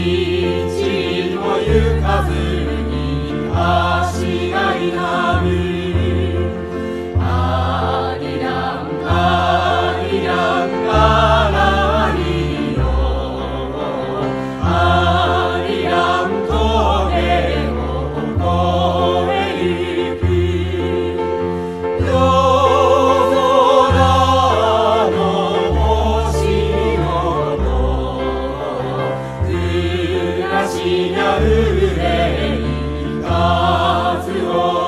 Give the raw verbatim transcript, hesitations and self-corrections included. ちという風に足が痛む。ありらんありらんからありよ、ありらん峠を越えゆく。夜空の星ごと暮らしがうれに風を